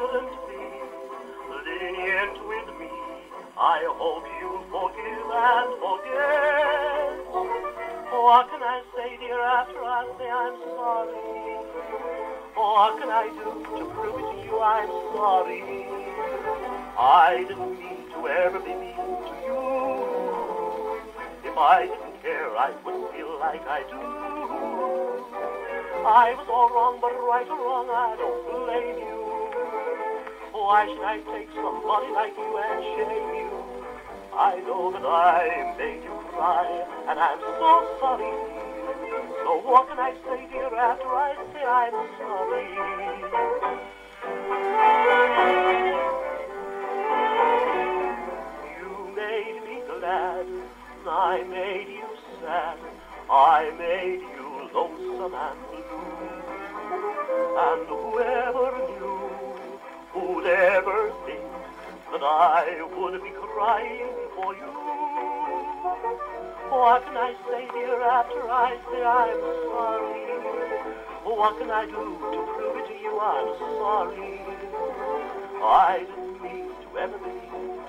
shouldn't be lenient with me. I hope you'll forgive and forget. What can I say, dear, after I say I'm sorry? What can I do to prove to you I'm sorry? I didn't mean to ever be mean to you. If I didn't care, I wouldn't feel like I do. I was all wrong, but right or wrong, I don't blame you. Why should I take somebody like you and shame you? I know that I made you cry, and I'm so sorry. So what can I say, dear, after I say I'm sorry? You made me glad, and I made you sad. I made you lonesome and blue, and whoever knew, who'd ever think that I would be crying for you? What can I say, dear, after I say I'm sorry? What can I do to prove it to you I'm sorry? I didn't mean to ever be you.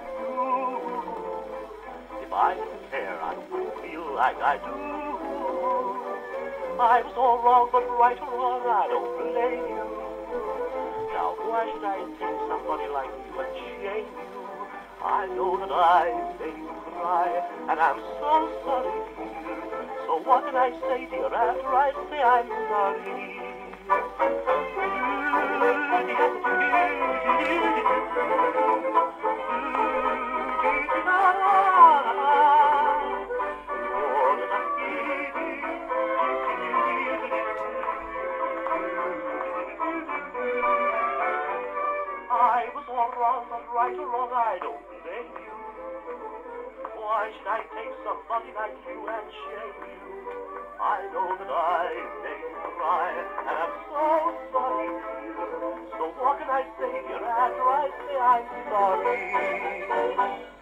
If I didn't care, I wouldn't feel like I do. I was all wrong, but right or wrong, I don't blame you. Now, why should I take somebody like you and shame you? I know that I made you cry, and I'm so sorry, dear. So what can I say, dear, after I say I'm sorry? Right or wrong, I don't blame you. Why should I take somebody like you and shame you? I know that I made you cry, and I'm so sorry, dear. So what can I say, dear, after I say I'm sorry?